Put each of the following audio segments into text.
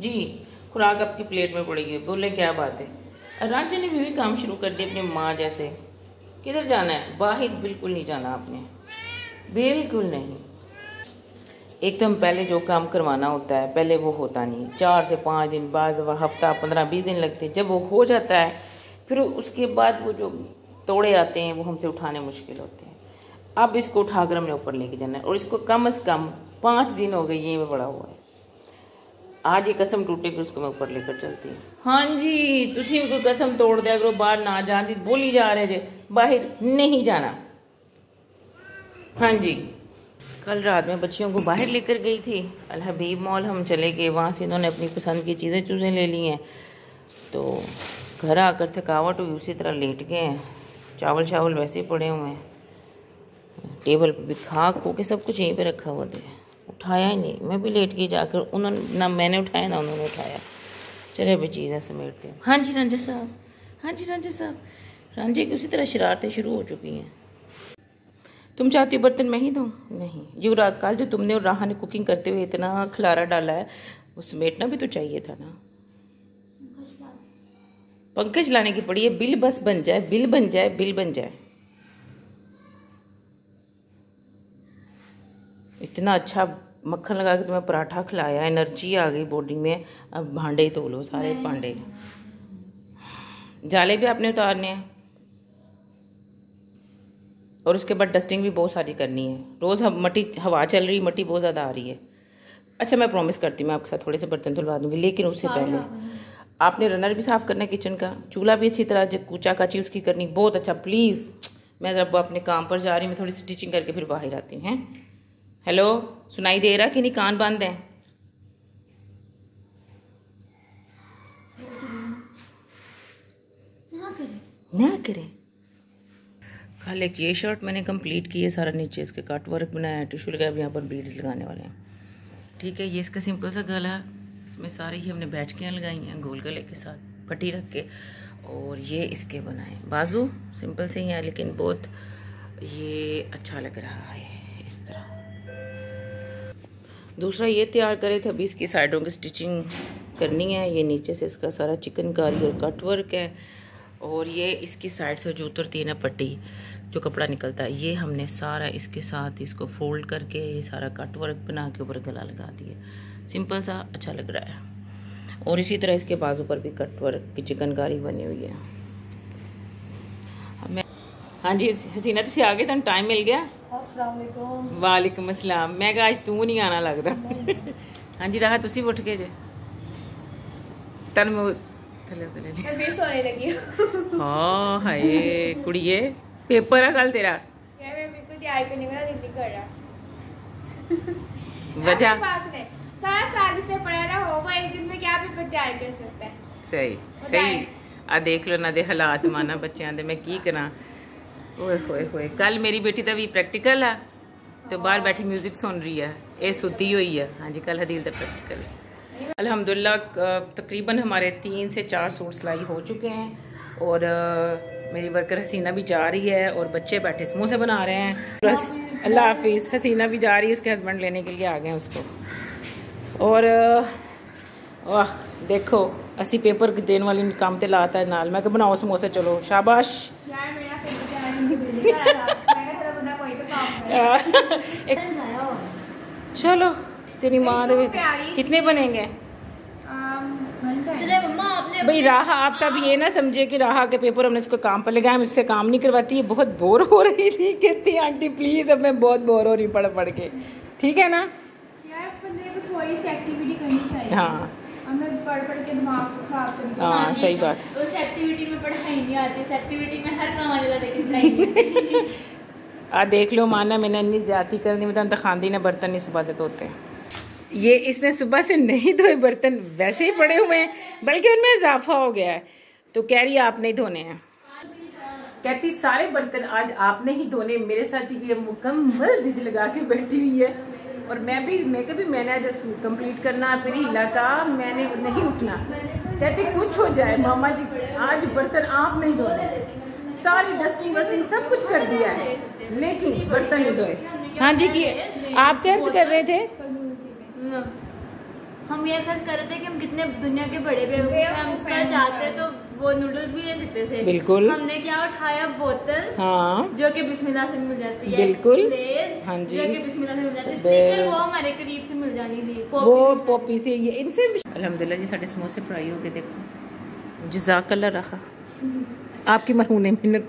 जी खुराक आपकी प्लेट में पड़ेगी। बोले क्या बात है। रांझा ने भी काम शुरू कर दिया अपनी माँ जैसे। किधर जाना है? वाहिद बिल्कुल नहीं जाना आपने, बिल्कुल नहीं। एकदम पहले जो काम करवाना होता है पहले वो होता नहीं। 4 से 5 दिन बाद हफ्ता 15-20 दिन लगते हैं। जब वो हो जाता है फिर उसके बाद वो जो तोड़े आते हैं वो हमसे उठाने मुश्किल होते हैं। अब इसको उठाकर हमने ऊपर लेके जाना है और इसको कम से कम 5 दिन हो गए ये बड़ा हुआ है। आज ये कसम टूटेगी उसको मैं ऊपर लेकर चलती हूँ। हाँ जी तुसी भी कोई कसम तोड़ दिया करो बाहर ना जाती। बोली जा रहे जे बाहर नहीं जाना। हाँ जी कल रात में बच्चियों को बाहर लेकर गई थी अलहबीब मॉल। हम चले गए वहाँ से, इन्होंने अपनी पसंद की चीज़ें चूज़ें ले ली हैं। तो घर आकर थकावट हुई, उसी तरह लेट गए हैं। चावल शावल वैसे ही पड़े हुए हैं टेबल पे भी, खा खो के सब कुछ यहीं पे रखा हुआ था। उठाया ही नहीं, मैं भी लेट गई जाकर। उन्होंने ना मैंने उठाया ना उन्होंने उठाया। चले भाई चीज़ें समेट दें। हाँ जी रांझा साहब, हाँ जी रांझा साहब। रांझे की उसी तरह शरारतें शुरू हो चुकी हैं। तुम चाहती हो बर्तन मैं ही दूँ? नहीं युवरा, कल जो तुमने और राहा ने कुकिंग करते हुए इतना खलारा डाला है वो समेटना भी तो चाहिए था ना। पंकज लाने की पड़ी है। बिल बस बन जाए, बिल बन जाए, बिल बन जाए। इतना अच्छा मक्खन लगा के तुम्हें पराठा खिलाया, एनर्जी आ गई बॉडी में। अब भांडे धो लो सारे भांडे। जाले भी आपने उतारने हैं और उसके बाद डस्टिंग भी बहुत सारी करनी है। रोज़ मट्टी हवा चल रही, मट्टी बहुत ज़्यादा आ रही है। अच्छा मैं प्रॉमिस करती हूँ मैं आपके साथ थोड़े से बर्तन धुलवा दूँगी, लेकिन उससे पहले आपने रनर भी साफ़ करना है किचन का, चूल्हा भी अच्छी तरह कूचा काची उसकी करनी बहुत अच्छा। प्लीज़ मैं जब अपने काम पर जा रही हूँ, मैं थोड़ी सी स्टिचिंग करके फिर बाहर आती हूँ। हैं हेलो सुनाई दे रहा कि नहीं? कान बंद है। ना करें कल एक ये शर्ट मैंने कंप्लीट की है, सारा नीचे इसके कट वर्क बनाया है, टिश्यू लगाया, यहाँ पर बीड्स लगाने वाले हैं। ठीक है ये इसका सिंपल सा गला, इसमें सारी ही हमने बैठकियाँ लगाई हैं गोल गले के साथ पट्टी रख के। और ये इसके बनाए बाजू सिंपल से ही है, लेकिन बहुत ये अच्छा लग रहा है इस तरह। दूसरा ये तैयार करे थे, अभी इसकी साइडों की स्टिचिंग करनी है। ये नीचे से इसका सारा चिकनकारी और कट वर्क है, और ये इसकी साइड से जो उतरती है ना पट्टी जो कपड़ा निकलता है, ये हमने सारा इसके साथ इसको फोल्ड करके ये सारा कट वर्क बना के ऊपर गला लगा दिया। सिंपल सा अच्छा लग रहा है। और इसी तरह इसके बाजू पर भी कट वर्क की चिकनकारी बनी हुई है। मैं हाँ जी हसीना तुम आ गए, तुम टाइम मिल गया। अस्सलाम वालेकुम। वालेकुम अस्सलाम। मैं कहा आज तू नहीं आना लगता। हाँ जी राहत तुम उठ के जे तन सोने लगी। हाँ हाय कुड़िए पेपर है कल तेरा। यार मैं बिल्कुल तैयार करने वाला दिन कर रहा। वजह पास में सारा साल इसने पढ़ा ना हो, वो एक दिन में क्या पेपर तैयार कर सकता है। सही सही आ देख लो ना दे हालात माना बच्चों दे मैं की करा। ओए होए होए कल मेरी बेटी का भी प्रैक्टिकल है तो बाहर बैठी म्यूजिक सुन रही है, ये सुती हुई है। हाँ जी कल हदील का प्रैक्टिकल है। अल्हम्दुलिल्लाह तकरीबन हमारे 3 से 4 सूट सिलाई हो चुके हैं और मेरी वर्कर हसीना भी जा रही है और बच्चे बैठे समोसे बना रहे हैं। बस अल्लाह हाफिज़। हसीना भी जा रही है, उसके हस्बैंड लेने के लिए आ गए हैं उसको। और वाह देखो असी पेपर देने वाली काम तो लाता है नाल। मैं बनाओ समोसे चलो शाबाश। चलो तेरी माँ कितने बनेंगे भाई राहा। आप सब ये ना समझे कि राहा के पेपर हमने इसको काम पर लगाया, हम इससे काम नहीं करवाती। ये बहुत बोर हो रही थी, कहती आंटी प्लीज अब मैं बहुत बोर हो रही पढ़ के। ठीक है ना यार थोड़ी सी एक्टिविटी करनी चाहिए। हाँ हाँ सही बात है। आ देख लो माना मैंने इतनी ज्यादा कर दी, मतलब खांदी ने बर्तन नहीं सुबह से धोते। ये इसने सुबह से नहीं धोए बर्तन, वैसे ही पड़े हुए हैं, बल्कि उनमें इजाफा हो गया है। तो कह रही आप नहीं धोने हैं, कहती सारे बर्तन आज आपने ही धोने। मेरे साथ ही ये मुकम्मल जिद लगा के बैठी हुई है और मैं भी मैंने आज कंप्लीट करना फिर हिला का मैंने नहीं उठना। कहती कुछ हो जाए मामा जी आज बर्तन आप नहीं धोने। सारी डस्टिंग वस्टिंग सब कुछ कर दिया है लेकिन बर्तन नहीं धोए। हाँ जी की आप क्या कर रहे थे? हम ये खर्च कर रहे थे कि हम कितने दुनिया के बड़े बेवकूफ हम कर जाते तो वो नूडल्स भी ले सकते थे। बिल्कुल। हमने क्या उठाया बोतल, हाँ, जो कि बिस्मिल्लाह से मिल जाती है। बिल्कुल, हाँ जी, जो कि बिस्मिल्लाह से मिल जाती है। स्टिकर वो हमारे करीब से मिल जानी थी, वो पॉपी से ये इनसे। अल्हम्दुलिल्लाह जी साढ़े समोसे फ्राई हो गए, देखो जज़ाकल्लाह रहा आपकी मरहूने मेहनत।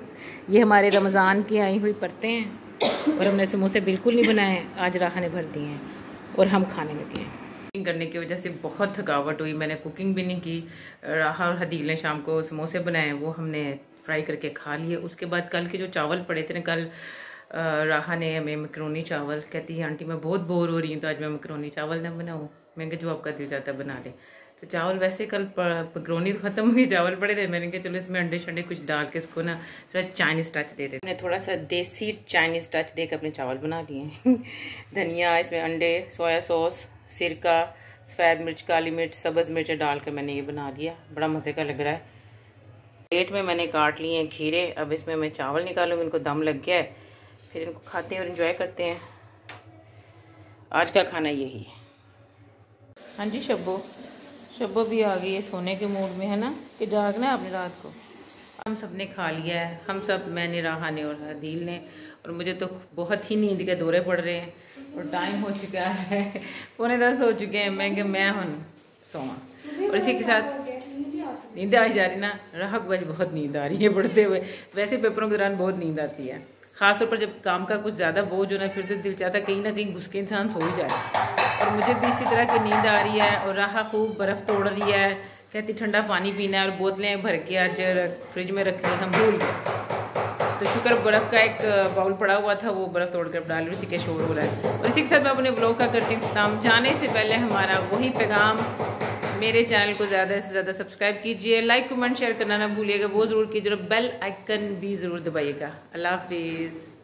ये हमारे रमज़ान की आई हुई परतें हैं और हमने समोसे बिल्कुल नहीं बनाए, आज राहा ने भर दिए हैं और हम खाने में दिए। कुकिंग करने की वजह से बहुत थकावट हुई, मैंने कुकिंग भी नहीं की। राहा और हदील ने शाम को समोसे बनाए, वो हमने फ्राई करके खा लिए। उसके बाद कल के जो चावल पड़े थे ना, कल राहा ने हमें मैकरोनी चावल, कहती है आंटी मैं बहुत बोर हो रही हूँ तो आज मैं मैकरोनी चावल ना बनाऊँ। मैं कहा जो आपका दिल जाता है बना ले। तो चावल वैसे कल मैकरोनी तो ख़त्म हुई, चावल पड़े थे, मैंने कहा चलो इसमें अंडे शंडे कुछ डाल के इसको ना थोड़ा चाइनीज़ टच दे देते। मैंने थोड़ा सा देसी चाइनीज़ टच दे के अपने चावल बना लिए। धनिया, इसमें अंडे, सोया सॉस, सिरका, सफ़ेद मिर्च, काली मिर्च, सब्ज़ मिर्च डाल के मैंने ये बना लिया। बड़ा मज़े का लग रहा है। प्लेट में मैंने काट लिए हैं खीरे, अब इसमें मैं चावल निकालूंगी। इनको दम लग गया है, फिर इनको खाते हैं और एंजॉय करते हैं। आज का खाना यही है। हाँ जी, शब्बो शब्बो भी आ गई है सोने के मूड में, है ना, कि जागना है आपने रात को। हम सब ने खा लिया है, हम सब, मैंने, राहा ने और हदील ने। और मुझे तो बहुत ही नींद के दौरे पड़ रहे हैं और टाइम हो चुका है 9:15 हो चुके हैं। मैं हूँ सोमा और इसी के साथ नींद आई जा रही ना, राह को आज बहुत नींद आ रही है बढ़ते हुए। वैसे पेपरों के दौरान बहुत नींद आती है, ख़ासतौर पर जब काम का कुछ ज़्यादा बोझ होना, फिर तो दिल चाहता कहीं ना कहीं घुस के इंसान सो ही जाए। और मुझे भी इसी तरह की नींद आ रही है। और राह खूब बर्फ़ तोड़ रही है, कहती ठंडा पानी पीना है और बोतलें भर के आज फ्रिज में रखी, हम भूल गए। तो शुक्र बर्फ़ का एक बाउल पड़ा हुआ था, वो बर्फ़ तोड़ कर डाल रही, उसी के शोर हो रहा है। और इसी के साथ मैं अपने ब्लॉग का करती हूँ तमाम। जाने से पहले हमारा वही पैगाम, मेरे चैनल को ज़्यादा से ज़्यादा सब्सक्राइब कीजिए, लाइक कमेंट शेयर करना ना भूलिएगा, वो ज़रूर कीजिए और बेल आइकन भी ज़रूर दबाइएगा। अल्लाह हाफिज़।